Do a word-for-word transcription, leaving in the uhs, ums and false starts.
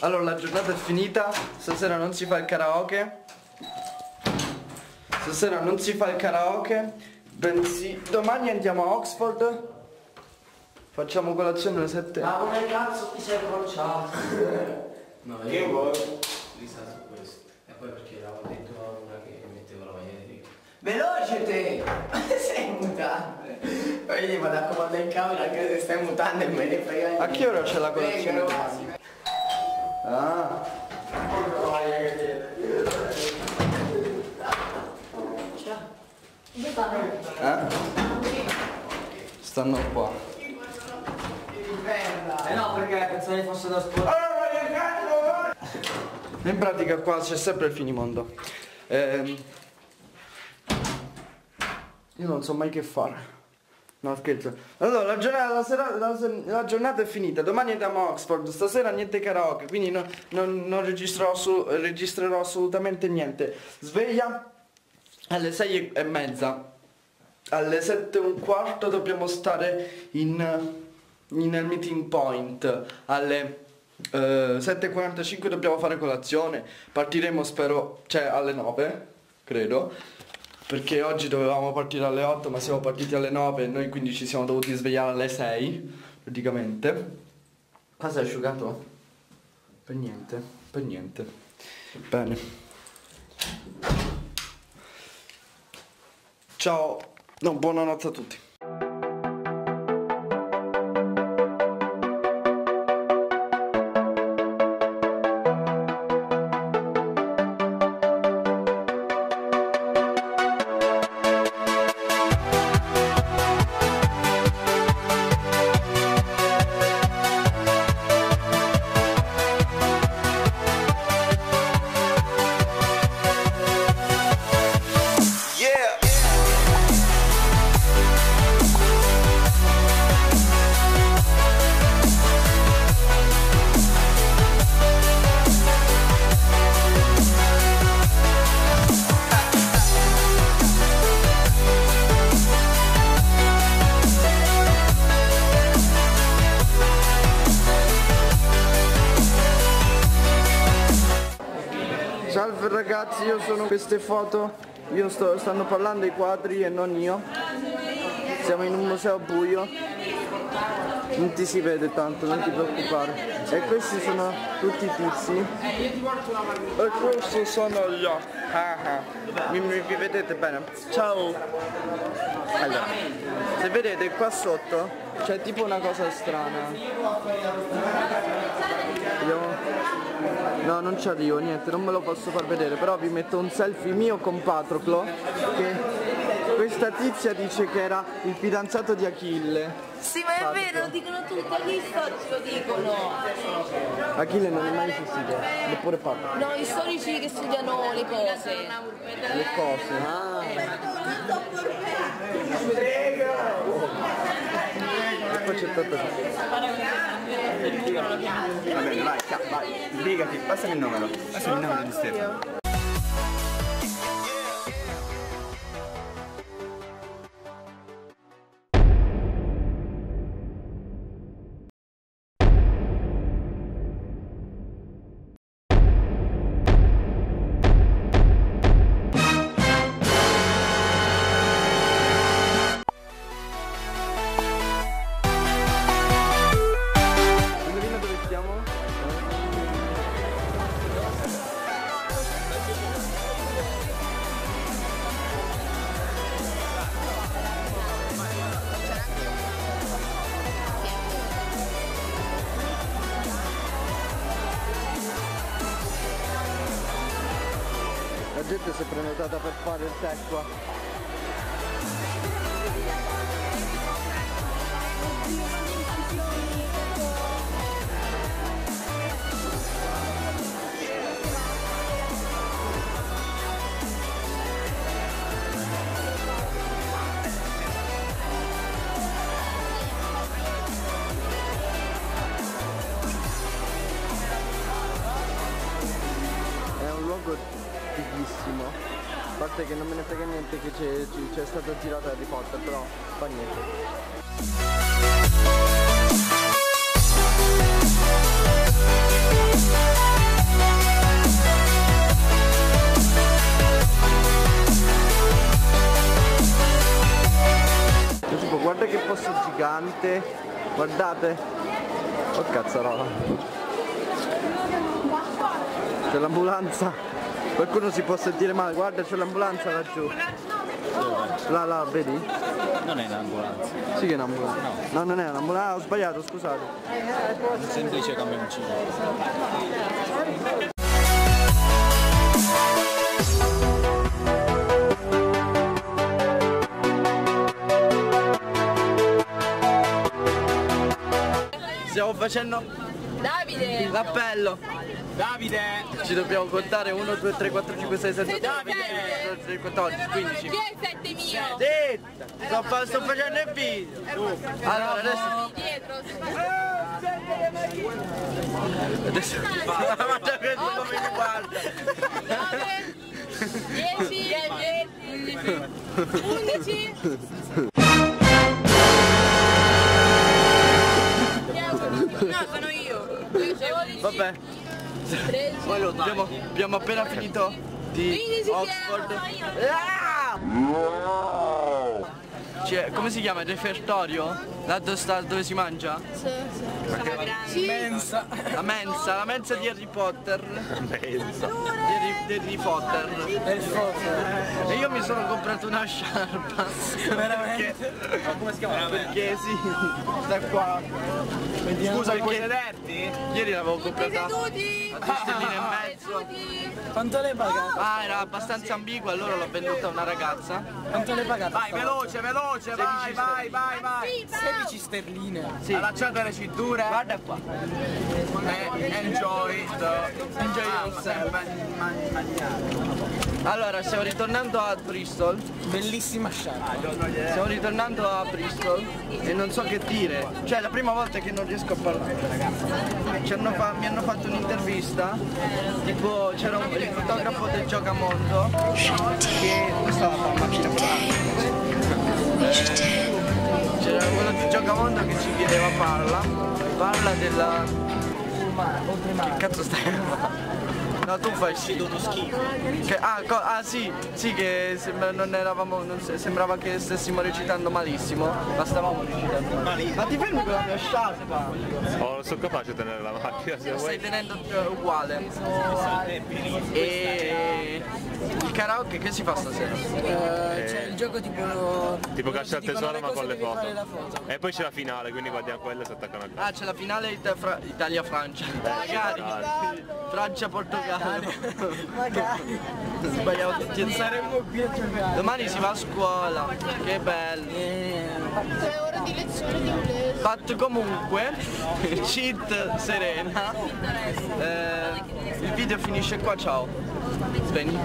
Allora, la giornata è finita, stasera non si fa il karaoke. Stasera non si fa il karaoke, bensì domani andiamo a Oxford. Facciamo colazione alle sette. Ma come cazzo ti sei pronunciato? No, io voglio risa su questo. E poi perché eravamo dentro una che metteva la maglia di riga. Veloce te! Sei in mutande! Poi gli vado a comandare in camera anche se stai in mutande e me ne frega. A che ora c'è la colazione? Ah! Eh? Stanno qua. Eh no, perché la canzone fosse da sport. In pratica qua c'è sempre il finimondo. Eh, io non so mai che fare. No, scherzo. Allora, la giornata, la sera, la, la giornata è finita. Domani andiamo a Oxford. Stasera niente karaoke, quindi no, non, non registrerò, su, registrerò assolutamente niente. Sveglia alle sei e mezza. Alle sette e un quarto dobbiamo stare in... nel meeting point. Alle eh, sette e quarantacinque dobbiamo fare colazione. Partiremo spero, cioè alle nove credo, perché oggi dovevamo partire alle otto ma siamo partiti alle nove e noi quindi ci siamo dovuti svegliare alle sei praticamente. Qua si è asciugato? Per niente, per niente. Bene. Ciao, no, buonanotte a tutti. Salve ragazzi, io sono queste foto, io sto, stanno parlando i quadri e non io. Siamo in un museo buio, non ti si vede tanto, non ti preoccupare. E questi sono tutti i tizi. E questi sono gli occhi. Mi, mi, mi vedete bene? Ciao! Allora, se vedete qua sotto c'è tipo una cosa strana. No, non ci arrivo, niente, non me lo posso far vedere, però vi metto un selfie mio con Patroclo, che questa tizia dice che era il fidanzato di Achille. Sì, ma è Patroclo. Vero, lo dicono tutti, agli storici lo dicono. Achille non è mai esistito, neppure Patroclo. No, i storici che studiano le cose. Le cose, ah. E poi c'è tutto. Va bene, vai, vai, sbrigati, passami il numero, passami il numero di Stefano. La gente si è prenotata per fare il tè qua. È un luogo fighissimo, a parte che non me ne frega niente che c'è stata girata Harry Potter, però fa niente. gigante, guardate, oh cazzarola, c'è l'ambulanza, qualcuno si può sentire male, guarda c'è l'ambulanza laggiù, là là vedi? Non è un'ambulanza. Sì che è un'ambulanza. No. No, non è un'ambulanza, ah, ho sbagliato, scusate. Un semplice camioncino. Stiamo facendo Davide l'appello. Davide, ci dobbiamo contare uno, due, tre, quattro, cinque, sei, sette, otto, quattordici, quindici. Chi è il sette mio? Sì, sto, fa, sto facendo il video. Allora adesso dietro. Adesso guarda, guarda che come mi guarda. dieci, dieci, undici. No, sono io. dodici. Vabbè. tredici. Abbiamo, abbiamo appena finito di Oxford. Cioè, come si chiama? Il refertorio? Là dove, sta, dove si mangia? Sì, sì. La mensa. La mensa, la mensa di Harry Potter. La mensa. Di Harry Potter. E io mi sono comprato una sciarpa. Veramente? Perché, ma come si chiama? Perché sì, sta qua. Vediamo. Scusa, puoi sederti? Ieri l'avevo comprata a due sterline e mezzo. Quanto l'hai pagata? Ah, era abbastanza ambigua, allora l'ho venduta a una ragazza. Quanto l'hai pagata? Vai, veloce, veloce, vai, vai, vai, vai. sedici sterline. Sì. Allacciate le cinture. Guarda qua. Enjoy it. Enjoy yourself. Allora, stiamo ritornando a Bristol. Bellissima sciarpa. Stiamo ritornando a Bristol e non so che dire. Cioè, è la prima volta che non riesco a parlare. Ci hanno fa mi hanno fatto un'intervista. Tipo, c'era un il fotografo del Giocamondo che... Questa la fa macchina volante. C'era quello del Giocamondo che ci chiedeva parla. Parla della... Che cazzo stai parlando? No, tu fai uscito uno schifo. Che, ah, ah sì, sì che sembra, non eravamo, non se sembrava che stessimo recitando malissimo, ma stavamo recitando malissimo. Ma ti fermi con la mia sciarpa? Oh, non sono capace di tenere la macchina. Lo stai tenendo uguale. E il karaoke che si fa stasera? Uh, c'è il gioco tipo... Tipo caccia al tesoro ma con le foto. foto. E poi c'è la finale, quindi guardiamo quella e si attaccano a casa. Ah, c'è la finale Italia-Francia. Magari. Francia-Portogallo. Magari sbagliamo tutti e saremmo qui a giocare. Domani si va a scuola, che bello. Tre ore di lezione di inglese. Fatto comunque, cheat serena. Eh, il video finisce qua, ciao. Bene.